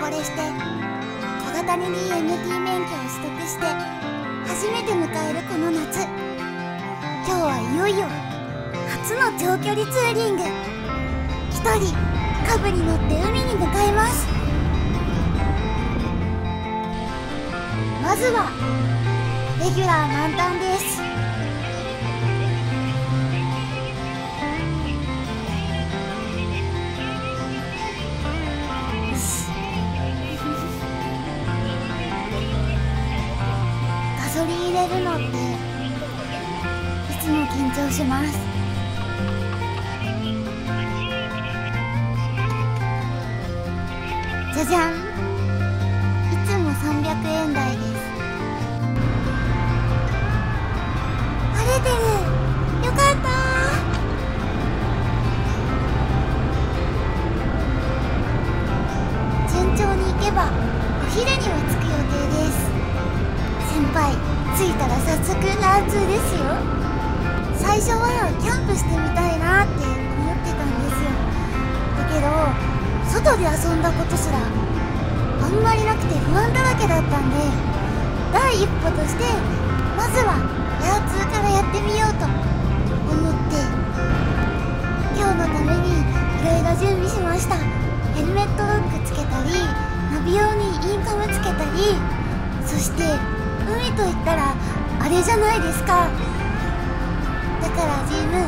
惚れして、小型に DMT 免許を取得して初めて迎えるこの夏。今日はいよいよ初の長距離ツーリング。一人カブに乗って海に向かいます。まずはレギュラー満タンです。ガソリン入れるのっていつも緊張します。じゃじゃん、いつも300円台です。晴れてる、よかった。順調に行けばお昼には着く予定です。先輩、着いたら早速ランツーですよ。最初はキャンプしてみたいなって思ってたんですよ。だけど外で遊んだことすらあんまりなくて不安だらけだったんで、第一歩としてまずはヤーツーからやってみようと思って、今日のためにいろいろ準備しました。ヘルメットロックつけたり、ナビ用にインカムつけたり、そして海といったらあれじゃないですか。だからジム、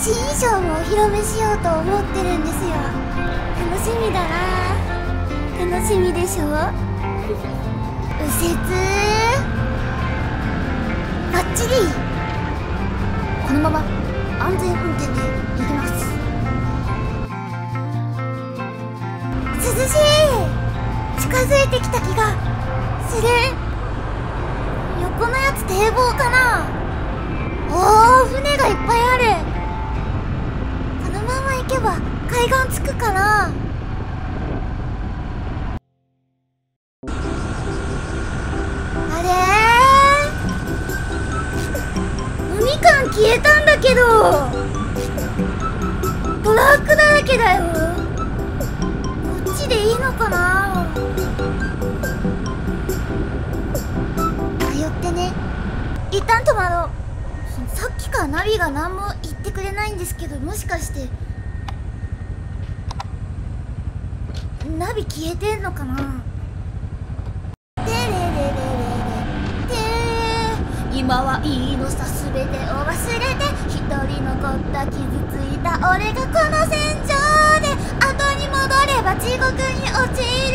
新衣装もお披露目しようと思ってるんですよ。楽しみだな。楽しみでしょ。右折バッチリ。このまま安全運転で行きます。涼しい。近づいてきた気がする。横のやつ堤防かな。おお、船がいっぱいある。このまま行けば海岸着くかな。あれー、みかん消えたんだけど。トラックだらけだよ。こっちでいいのかな。迷ってね。一旦止まろう。さっきからナビが何も言ってくれないんですけど、もしかしてナビ消えてんのかな。てれれれれれれて、今はいいのさ、すべてを忘れて。一人残った、傷ついた俺がこの戦場で、後に戻れば地獄に落ちる。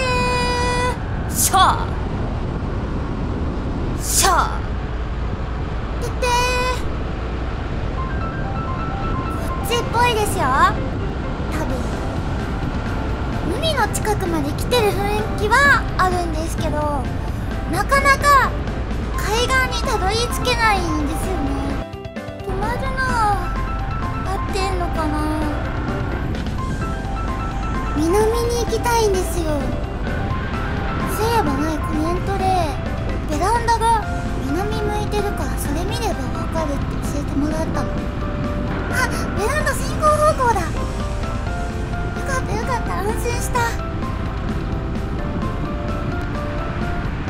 シャーシャーててー、こっちっぽいですよ。多分海の近くまで来てる雰囲気はあるんですけど、なかなか海岸にたどり着けないんですよね。止まるなぁ。合ってんのかな。南に行きたいんですよ。そういえばない、コメントでベランダが南向いてるから、それ見ればわかるって教えてもらったの。あ、ベランダ進行方向だ。よかった、安心した。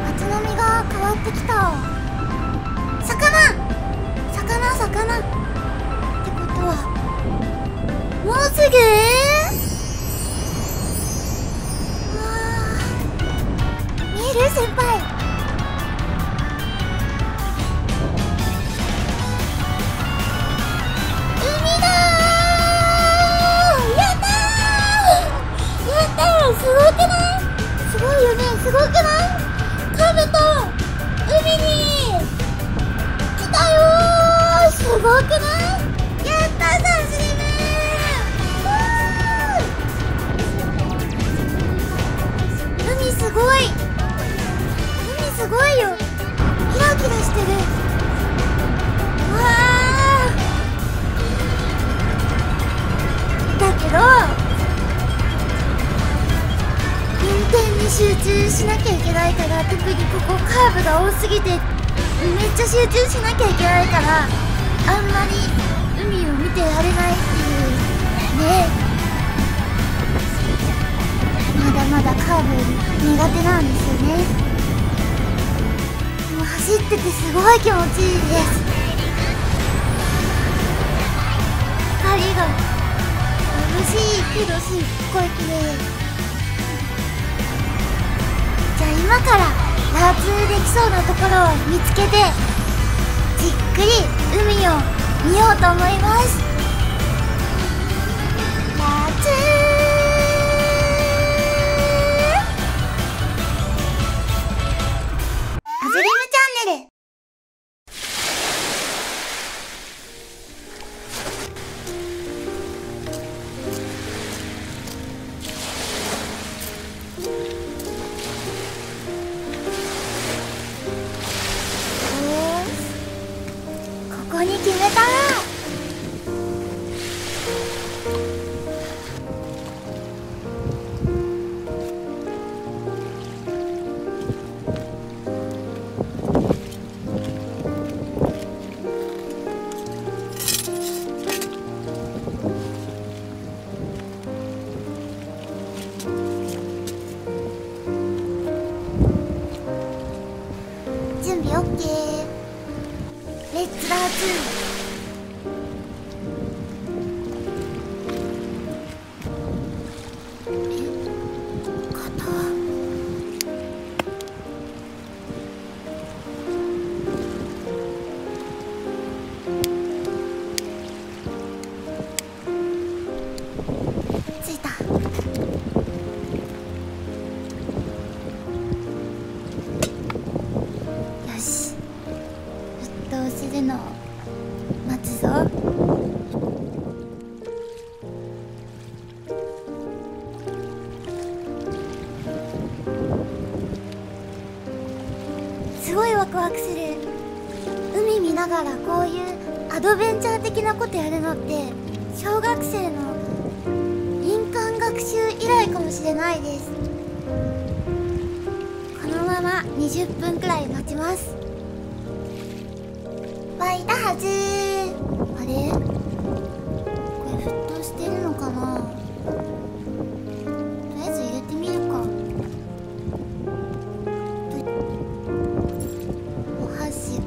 街並みが変わってきた。魚魚魚ってことは、もうすぐ。見える、先輩。海だ。すごくない？すごいよね、すごくない？カブと海に来たよー。すごくない？やったー、三振目ー。海すごい、海すごいよ。キラキラしてる。わー、だけど運転に集中しなきゃいけないから、特にここカーブが多すぎてめっちゃ集中しなきゃいけないから、あんまり海を見てられないっていうね。まだまだカーブ苦手なんですよね。でも走っててすごい気持ちいいです。光が眩しいけどすっごい綺麗。じゃあ今からラーツーできそうなところを見つけてじっくり海を見ようと思います。ラーツーアドベンチャー的なことやるのって小学生の林間学習以来かもしれないです。このまま20分くらい待ちます。湧いたはずー。あれこれ沸騰してるのかな。とりあえず入れてみるか。お箸を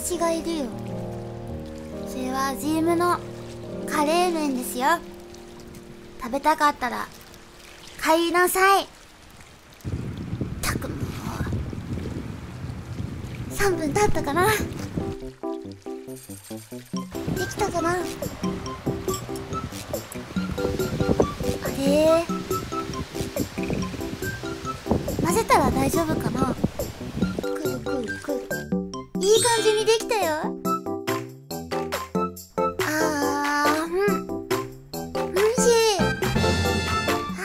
虫がいるよ。それはジームのカレー麺ですよ。食べたかったら買いなさい。たくもう3分経ったかな。できたかな。あれ混ぜたら大丈夫かな。いい感じにできたよ。あー、うん、おいしい。あ、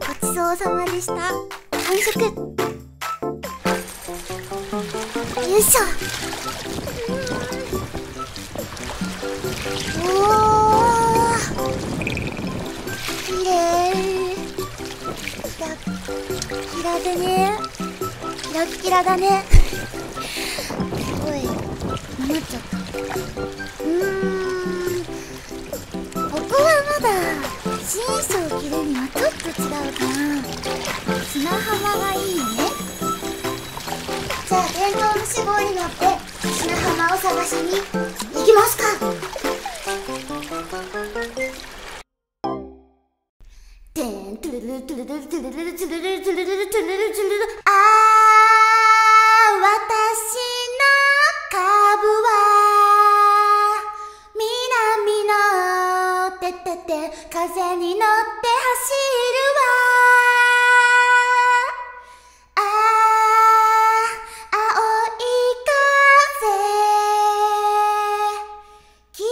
ごちそうさまでした。完食。よいしょ。おー、きれい。キラキラだね。キラキラだね。ここはまだ新衣装を着るにはちょっと違うかな。砂浜がいいね。じゃあ電動虫棒に乗って砂浜を探しに行きますか。てんトゥルルトゥルルトゥルルトゥルルトゥルルトゥルルトゥルルトゥルル、ててて風に乗って走るわ。ああ、青い風聞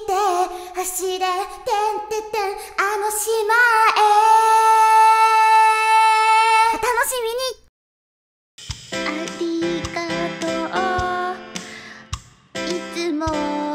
いて走れ、てんてんてん、あの島へ。お楽しみに。ありがとう、いつも。